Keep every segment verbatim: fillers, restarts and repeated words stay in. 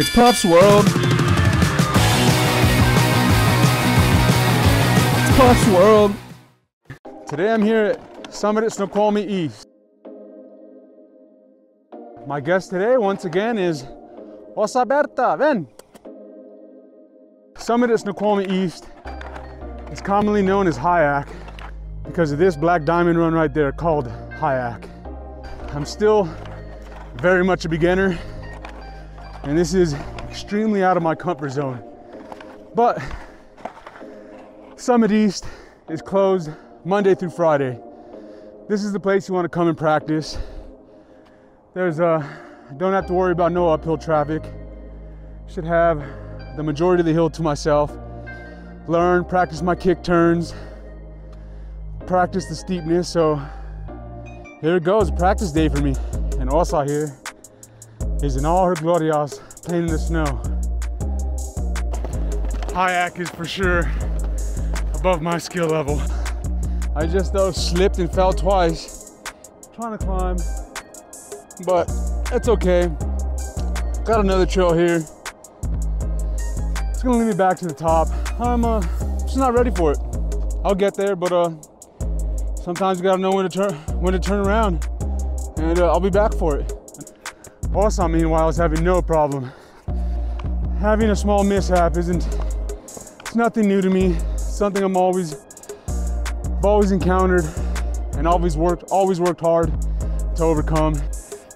It's Puff's World. It's Puff's World. Today I'm here at Summit at Snoqualmie East. My guest today, once again, is Osa Berta. Ven! Summit at Snoqualmie East is commonly known as Hyak because of this black diamond run right there called Hyak. I'm still very much a beginner, and this is extremely out of my comfort zone. But Summit East is closed Monday through Friday. This is the place you want to come and practice. There's uh, don't have to worry about no uphill traffic. Should have the majority of the hill to myself. Learn, practice my kick turns, practice the steepness. So here it goes, practice day for me. And Osa here is in all her glorias playing in the snow. Hyak is for sure above my skill level. I just though slipped and fell twice trying to climb, but that's okay. Got another trail here. It's gonna lead me back to the top. I'm uh, just not ready for it. I'll get there, but uh, sometimes you gotta know when to turn when to turn around, and uh, I'll be back for it. Osa, meanwhile, is having no problem. Having a small mishap isn't, it's nothing new to me. It's something I'm always, I've always encountered and always worked, always worked hard to overcome.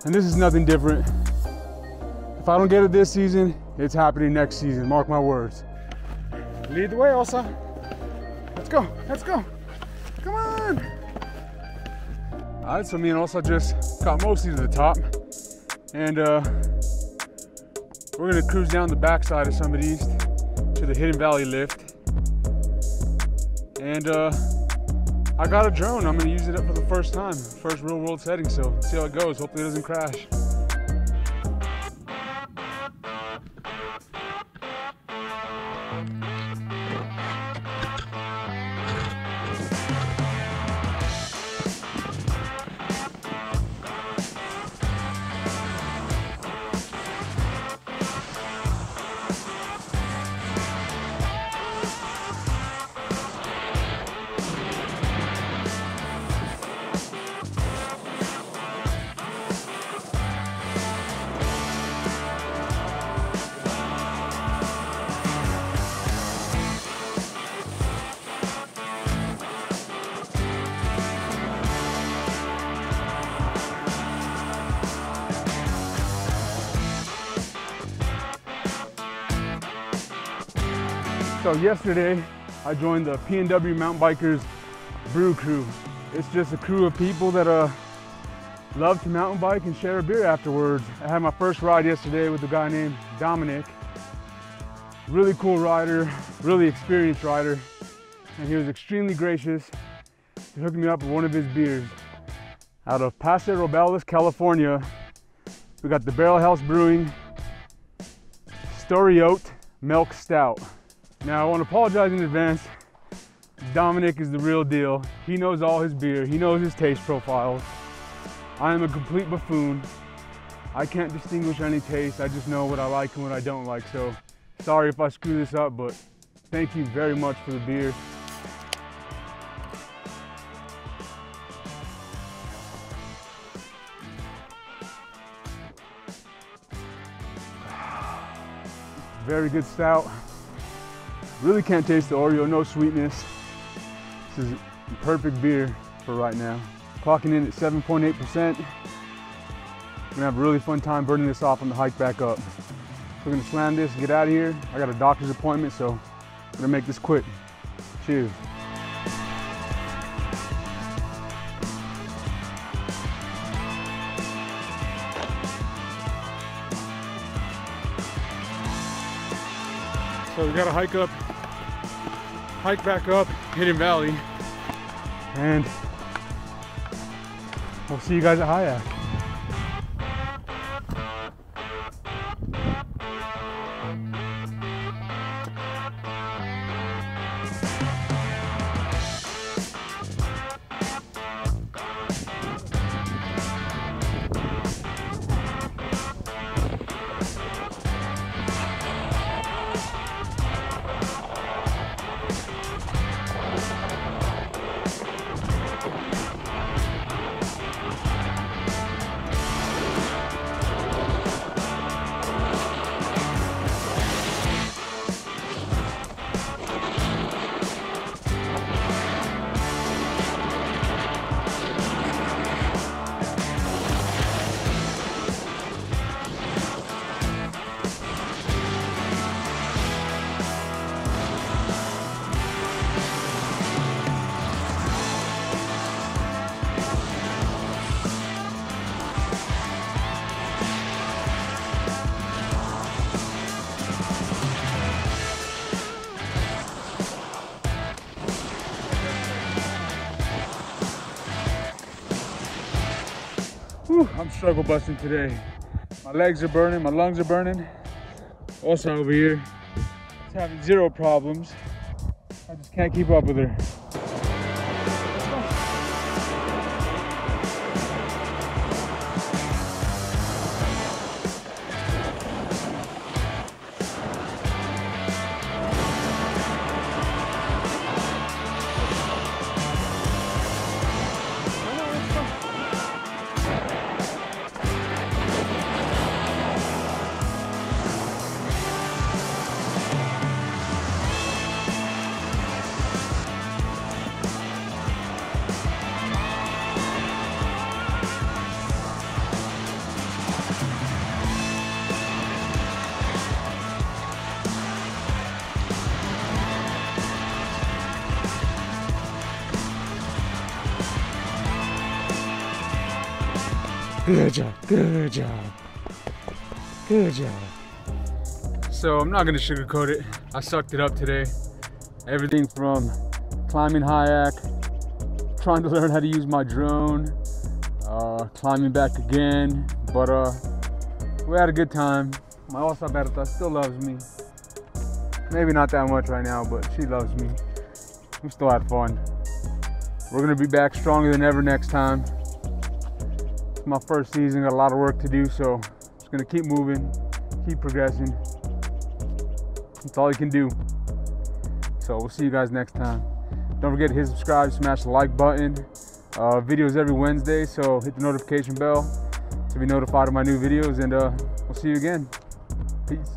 And this is nothing different. If I don't get it this season, it's happening next season, mark my words. Lead the way, Osa. Let's go, let's go. Come on. All right, so me and Osa just got mostly to the top. And uh, we're gonna cruise down the backside of Summit East to the Hidden Valley lift. And uh, I got a drone. I'm gonna use it up for the first time. First real world setting, so see how it goes. Hopefully it doesn't crash. So yesterday, I joined the P N W Mountain Bikers Brew Crew. It's just a crew of people that uh, love to mountain bike and share a beer afterwards. I had my first ride yesterday with a guy named Dominic. Really cool rider, really experienced rider. And he was extremely gracious to hook me up with one of his beers. Out of Paso Robles, California, we got the Barrel House Brewing Story Oat Milk Stout. Now, I want to apologize in advance. Dominic is the real deal. He knows all his beer. He knows his taste profiles. I am a complete buffoon. I can't distinguish any taste. I just know what I like and what I don't like. So, sorry if I screw this up, but thank you very much for the beer. Very good stout. Really can't taste the Oreo, no sweetness. This is the perfect beer for right now. Clocking in at seven point eight percent. We're gonna have a really fun time burning this off on the hike back up. We're gonna slam this and get out of here. I got a doctor's appointment, so I'm gonna make this quick. Cheers. So we gotta hike up. Hike back up Hidden Valley, and we'll see you guys at Hyak. Whew, I'm struggle busting today. My legs are burning, my lungs are burning. Osa over here is having zero problems. I just can't keep up with her. Good job, good job, good job. So I'm not gonna sugarcoat it. I sucked it up today. Everything from climbing Hyak, trying to learn how to use my drone, uh, climbing back again, but uh, we had a good time. My Osa Berta still loves me. Maybe not that much right now, but she loves me. We still had fun. We're gonna be back stronger than ever next time. My first season, got a lot of work to do, so just gonna keep moving, keep progressing. That's all you can do. So we'll see you guys next time. Don't forget to hit subscribe, smash the like button. Uh, videos every Wednesday, so hit the notification bell to be notified of my new videos, and uh, we'll see you again. Peace.